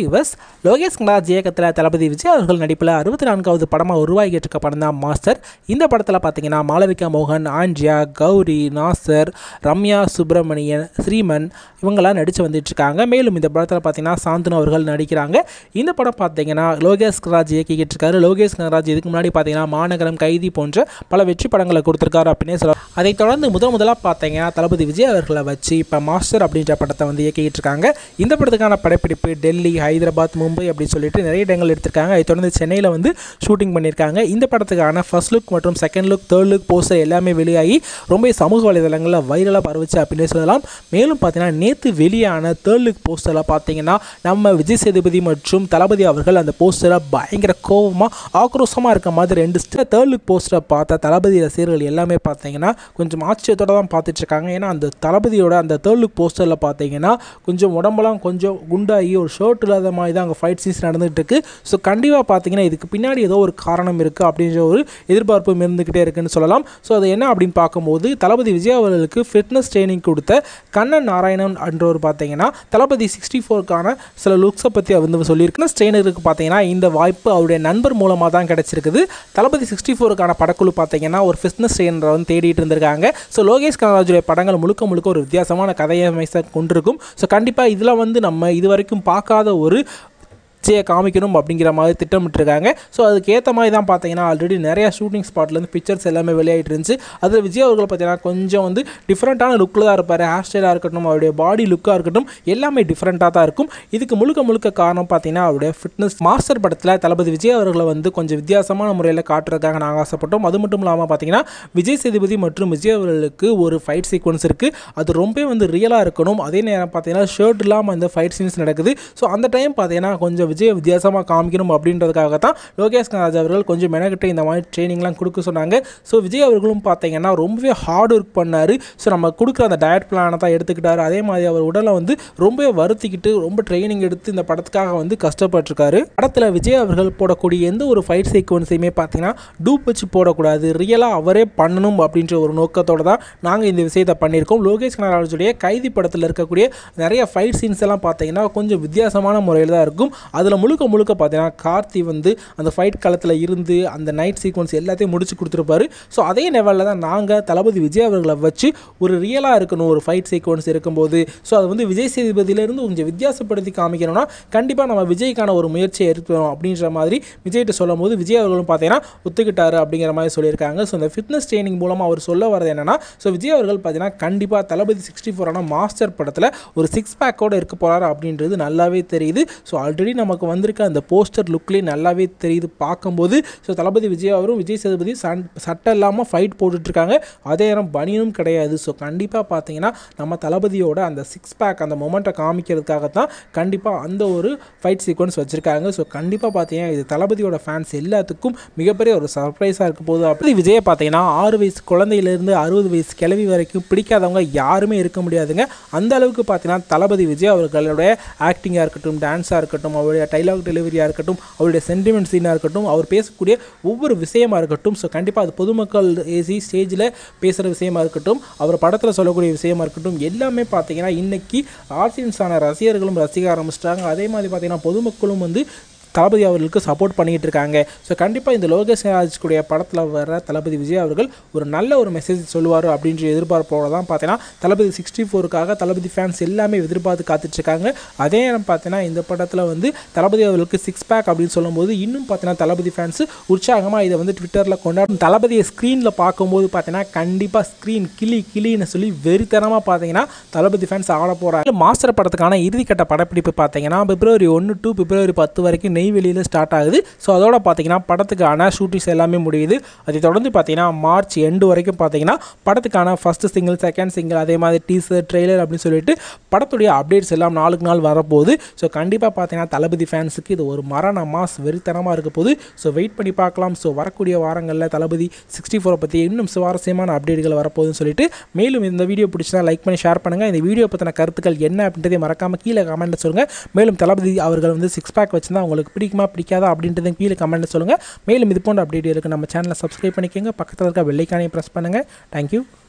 விவஸ் லோகேஷ் கனாஜி இயக்கத்தில் தளபதி விஜய் அவர்கள் நடிப்பில் 64வது படமா உருவாகி இருக்க படம் தான் மாஸ்டர். இந்த படத்தில் பார்த்தீங்கன்னா மாளவிகா மோகன், ஆஞ்சியா, கௌரி, நாசர், ரம்யா, சுப்ரமணியன், ஸ்ரீமன் இவங்களாம் நடித்து வந்துட்டு இருக்காங்க. மேலும் இந்த படத்தில் பார்த்தீங்கன்னா சாந்தனு அவர்கள் நடிக்கிறாங்க. இந்த படம் பார்த்தீங்கன்னா லோகேஷ் கனாஜி இயக்கிக்கிட்டு இருக்காரு. லோகேஷ் கனகராஜ் இதுக்கு முன்னாடி பார்த்தீங்கன்னா மாநகரம் கைதி போன்ற பல வெற்றி படங்களை கொடுத்துருக்காரு அப்படின்னு சொல்லலாம். அதை தொடர்ந்து முதலாக பார்த்தீங்கன்னா தளபதி விஜய் அவர்களை வச்சு இப்போ மாஸ்டர் அப்படின்ற படத்தை வந்து இயக்கிக்கிட்டு இருக்காங்க. இந்த படத்துக்கான படப்பிடிப்பு டெல்லி, ஹைதராபாத், மும்பை அப்படின்னு சொல்லிட்டு நிறைய இடங்கள் எடுத்திருக்காங்க. அதை தொடர்ந்து சென்னையில் வந்து ஷூட்டிங் பண்ணியிருக்காங்க. இந்த படத்துக்கான ஃபர்ஸ்ட் லுக் மற்றும் second look, third look poster எல்லாமே வெளியாகி ரொம்ப சமூக வலைதளங்களில் வைரலாக பரவுச்சு அப்படின்னு சொல்லலாம். மேலும் பார்த்தீங்கன்னா நேற்று வெளியான தேர்ட் லுக் போஸ்டரில் பார்த்தீங்கன்னா நம்ம விஜய் சேதுபதி மற்றும் தளபதி அவர்கள் அந்த போஸ்டரை பயங்கர கோபமாக ஆக்ரோஷமாக இருக்க மாதிரி ரெண்டு தேர்ட் லுக் போஸ்டரை பார்த்தா தளபதி ரசிகர்கள் எல்லாமே பார்த்தீங்கன்னா கொஞ்சம் ஆச்சரியத்தோடு தான் பார்த்துட்ருக்காங்க. ஏன்னா அந்த தளபதியோட அந்த தேர்ட் லுக் போஸ்டரில் பார்த்தீங்கன்னா கொஞ்சம் உடம்பெல்லாம் கொஞ்சம் குண்டாகி ஒரு ஷர்ட் இல்லாத மாதிரி தான் அங்கே ஃபைட் சீன்ஸ் நடந்துகிட்டு இருக்குது. ஸோ கண்டிப்பாக பார்த்தீங்கன்னா இதுக்கு பின்னாடி ஏதோ ஒரு காரணம் இருக்குது அப்படின்ற ஒரு எதிர்பார்ப்பு இருந்துக்கிட்டே இருக்குன்னு சொல்லலாம். ஸோ அது என்ன அப்படின்னு பார்க்கும்போது தளபதி விஜய் அவர்களுக்கு ஃபிட்னஸ் ட்ரைனிங் கொடுத்த கண்ணன் நாராயணன் என்றவர் பார்த்தீங்கன்னா தளபதி 64க்கான சில லுக்ஸை பற்றி வந்து சொல்லியிருக்கேன். ட்ரெயினருக்கு பார்த்தீங்கன்னா இந்த வாய்ப்பு அவருடைய நண்பர் மூலமாக தான் கிடச்சிருக்குது. தளபதி 64க்கான படக்குழு பார்த்தீங்கன்னா ஒரு ஃபிட்னஸ் ட்ரெயினரை வந்து தேடிட்டு இருந்திருக்காங்க. ஸோ லோகேஷ் கனகராஜுடைய படங்கள் முழுக்க முழுக்க ஒரு வித்தியாசமான கதையை அமைச்ச கொண்டிருக்கும். ஸோ கண்டிப்பாக இதில் வந்து நம்ம இது வரைக்கும் பார்க்காத ஒரு விஜயை காமிக்கணும் அப்படிங்கிற மாதிரி திட்டமிட்டுருக்காங்க. ஸோ அதுக்கேற்ற மாதிரி தான் பார்த்தீங்கன்னா ஆல்ரெடி நிறையா ஷூட்டிங் ஸ்பாட்லேருந்து பிக்சர்ஸ் எல்லாமே வெளியாகிட்டு இருந்துச்சு. அதில் விஜய் அவர்கள் பார்த்தீங்கன்னா கொஞ்சம் வந்து டிஃப்ரெண்ட்டான லுக்கில் தான் இருப்பார். ஹேர் ஸ்டைலாக இருக்கட்டும், அவருடைய பாடி லுக்காக இருக்கட்டும், எல்லாமே டிஃப்ரெண்ட்டாக தான் இருக்கும். இதுக்கு முழுக்க காரணம் பார்த்தீங்கன்னா அவருடைய ஃபிட்னஸ். மாஸ்டர் படத்தில் தளபதி விஜய் அவர்களை வந்து கொஞ்சம் வித்தியாசமான முறையில் காட்டுறதுக்காக நாங்கள் ஆசைப்பட்டோம். அது மட்டும் இல்லாமல் பார்த்தீங்கன்னா விஜய் சேதுபதி மற்றும் விஜய் அவர்களுக்கு ஒரு ஃபைட் சீக்வன்ஸ் இருக்குது. அது ரொம்ப வந்து ரியலாக இருக்கணும். அதே நேரம் பார்த்தீங்கன்னா ஷர்ட் இல்லாமல் அந்த ஃபைட் சீன்ஸ் நடக்குது. ஸோ அந்த டைம் பார்த்தீங்கன்னா கொஞ்சம் விஜய் வித்தியாசமாக காமிக்கணும் அப்படின்றதுக்காக தான் லோகேஷ் கனகராஜ் அவர்கள் கொஞ்சம் மெனக்கிட்ட இந்த மாதிரி ட்ரைனிங்லாம் கொடுக்க சொன்னாங்க. ஸோ விஜய் அவர்களும் பார்த்தீங்கன்னா ரொம்பவே ஹார்ட் ஒர்க் பண்ணார். ஸோ நம்ம கொடுக்குற அந்த டயட் பிளானை தான் எடுத்துக்கிட்டாரு. அதே மாதிரி அவர் உடலை வந்து ரொம்ப வருத்திக்கிட்டு ரொம்ப ட்ரைனிங் எடுத்து இந்த படத்துக்காக வந்து கஷ்டப்பட்டுருக்காரு. படத்தில் விஜய் அவர்கள் போடக்கூடிய எந்த ஒரு ஃபைட் சீக்வன்ஸையுமே பார்த்தீங்கன்னா டூப் வச்சு போடக்கூடாது, ரியலாக அவரே பண்ணணும் அப்படின்ற ஒரு நோக்கத்தோடு தான் நாங்கள் இந்த விஷயத்தை பண்ணியிருக்கோம். லோகேஷ் கனகராஜுடைய கைதி படத்தில் இருக்கக்கூடிய நிறைய ஃபைட் சீன்ஸ் எல்லாம் பார்த்தீங்கன்னா கொஞ்சம் வித்தியாசமான முறையில் தான் இருக்கும். அதில் முழுக்க பார்த்தீங்கன்னா கார்த்தி வந்து அந்த ஃபைட் காலத்தில் இருந்து அந்த நைட் சீக்வன்ஸ் எல்லாத்தையும் முடிச்சு கொடுத்துருப்பாரு. ஸோ அதே லெவலில் தான் நாங்கள் தளபதி விஜய் அவர்களை வச்சு ஒரு ரியலாக இருக்கணும் ஒரு ஃபைட் சீக்வன்ஸ் இருக்கும்போது. ஸோ அது வந்து விஜய் சேதுபதியிலேருந்து கொஞ்சம் வித்தியாசப்படுத்தி காமிக்கணும்னா கண்டிப்பாக நம்ம விஜய்க்கான ஒரு முயற்சியை எடுத்துக்கணும் அப்படின்ற மாதிரி விஜய்கிட்ட சொல்லும் போது விஜய் அவர்களும் பார்த்தீங்கன்னா ஒத்துக்கிட்டாரு அப்படிங்கிற மாதிரி சொல்லியிருக்காங்க. ஸோ இந்த ஃபிட்னஸ் ட்ரைனிங் மூலமாக அவர் சொல்ல வரது என்னென்னா ஸோ விஜய் அவர்கள் பார்த்தீங்கன்னா கண்டிப்பாக தளபதி 64 மாஸ்டர் படத்தில் ஒரு 6-பேக்கோடு இருக்க போகிறாரு அப்படின்றது நல்லாவே தெரியுது. ஸோ ஆல்ரெடி நமக்கு வந்திருக்க அந்த போஸ்டர் லுக்லேயே நல்லாவே தெரியுது பார்க்கும்போது. ஸோ தளபதி விஜய் அவரும் விஜய் சேதுபதி சட்டை இல்லாமல் ஃபைட் போட்டுட்ருக்காங்க. அதே நேரம் பனியனும் கிடையாது. ஸோ கண்டிப்பாக பார்த்தீங்கன்னா நம்ம தளபதியோட அந்த 6-பேக் அந்த மொமெண்ட்டை காமிக்கிறதுக்காகத்தான் கண்டிப்பாக அந்த ஒரு ஃபைட் சீக்வன்ஸ் வச்சுருக்காங்க. ஸோ கண்டிப்பாக பார்த்தீங்கன்னா இது தளபதியோட ஃபேன்ஸ் எல்லாத்துக்கும் மிகப்பெரிய ஒரு சர்ப்ரைஸாக இருக்க போகுது. அப்படி விஜயை பார்த்தீங்கன்னா 6 வயசு குழந்தையிலேருந்து 60 வயசு கிழவி வரைக்கும் பிடிக்காதவங்க யாருமே இருக்க முடியாதுங்க. அந்த அளவுக்கு பார்த்தீங்கன்னா தளபதி விஜய் அவர்களுடைய ஆக்டிங்காக இருக்கட்டும், டான்ஸாக இருக்கட்டும், அவருடைய டைலாக் டெலிவரியாக இருக்கட்டும், அவருடைய சென்டிமெண்ட் சீனாக இருக்கட்டும், அவர் பேசக்கூடிய ஒவ்வொரு விஷயமாக இருக்கட்டும். ஸோ கண்டிப்பாக அது பொதுமக்கள் ஏசி ஸ்டேஜில் பேசுகிற விஷயமாக இருக்கட்டும், அவர் படத்தில் சொல்லக்கூடிய விஷயமாக இருக்கட்டும், எல்லாமே பார்த்தீங்கன்னா இன்றைக்கி ஆர்டியன்ஸான ரசிகர்களும் ரசிக்க ஆரம்பிச்சிட்டாங்க. அதே மாதிரி பார்த்தீங்கன்னா பொதுமக்களும் வந்து தளபதி அவர்களுக்கு சப்போர்ட் பண்ணிகிட்டு இருக்காங்க. ஸோ கண்டிப்பாக இந்த லோகேஷ் கனகராஜுடைய படத்தில் வர தளபதி விஜய் அவர்கள் ஒரு நல்ல ஒரு மெசேஜ் சொல்லுவார் அப்படின்ற எதிர்பார்ப்போட தான் பார்த்தீங்கன்னா தளபதி 64க்காக தளபதி ஃபேன்ஸ் எல்லாமே எதிர்பார்த்து காத்துட்ருக்காங்க. அதே நேரம் பார்த்தீங்கன்னா இந்த படத்தில் வந்து தளபதி அவர்களுக்கு 6-பேக் அப்படின்னு சொல்லும்போது இன்னும் பார்த்தீங்கன்னா தளபதி ஃபேன்ஸு உற்சாகமாக இதை வந்து ட்விட்டரில் கொண்டாடும். தளபதியை ஸ்க்ரீனில் பார்க்கும்போது பார்த்தீங்கன்னா கண்டிப்பாக ஸ்க்ரீன் கிளின்னு சொல்லி வெறித்தனமாக பார்த்தீங்கன்னா தளபதி ஃபேன்ஸ் ஆட போகிறாங்க. மாஸ்டர் படத்துக்கான இறுதிக்கட்ட படப்பிடிப்பு பார்த்தீங்கன்னா February 1 to February 10 வரைக்கும் நெய்வேலியில் ஸ்டார்ட் ஆகுது. ஸோ அதோட பார்த்தீங்கன்னா படத்துக்கான ஷூட்டிங்ஸ் எல்லாமே முடியுது. அதை தொடர்ந்து பார்த்தீங்கன்னா March 2 வரைக்கும் பார்த்தீங்கன்னா படத்துக்கான ஃபர்ஸ்ட் சிங்கிள், செகண்ட் சிங்கிள், அதே மாதிரி டீசர், ட்ரெய்லர் அப்படின்னு சொல்லிட்டு படத்துடைய அப்டேட்ஸ் எல்லாம் நாளுக்கு நாள் வரப்போகுது. ஸோ கண்டிப்பாக பார்த்தீங்கன்னா தளபதி ஃபேன்ஸுக்கு இது ஒரு மரண மாஸ் வெறித்தனமாக இருக்க போகுது. ஸோ வெயிட் பண்ணி பார்க்கலாம். ஸோ வரக்கூடிய வாரங்களில் தளபதி 64 பற்றி இன்னும் சுவாரஸ்யமான அப்டேட்கள் வரப்போகுதுன்னு சொல்லிட்டு மேலும் இந்த வீடியோ பிடிச்சினா லைக் பண்ணி ஷேர் பண்ணுங்கள். இந்த வீடியோ பற்றின கருத்துக்கள் என்ன அப்படின்றதே மறக்காமல் கீழே கமெண்ட்டில் சொல்லுங்கள். மேலும் தளபதி அவர்கள் வந்து 6-பேக் வச்சுருந்தா அவங்களுக்கு உங்களுக்கு பிடிக்குமா பிடிக்காதா அப்படின்றத கீழே கமெண்ட்ல சொல்லுங்க. மேலும் இது போன்ற அப்டேட் இருக்கு நம்ம சேனலை சப்ஸ்கிரைப் பண்ணிக்கங்க. பக்கத்துல இருக்க பெல் ஐகானை பிரஸ் பண்ணுங்க. Thank you.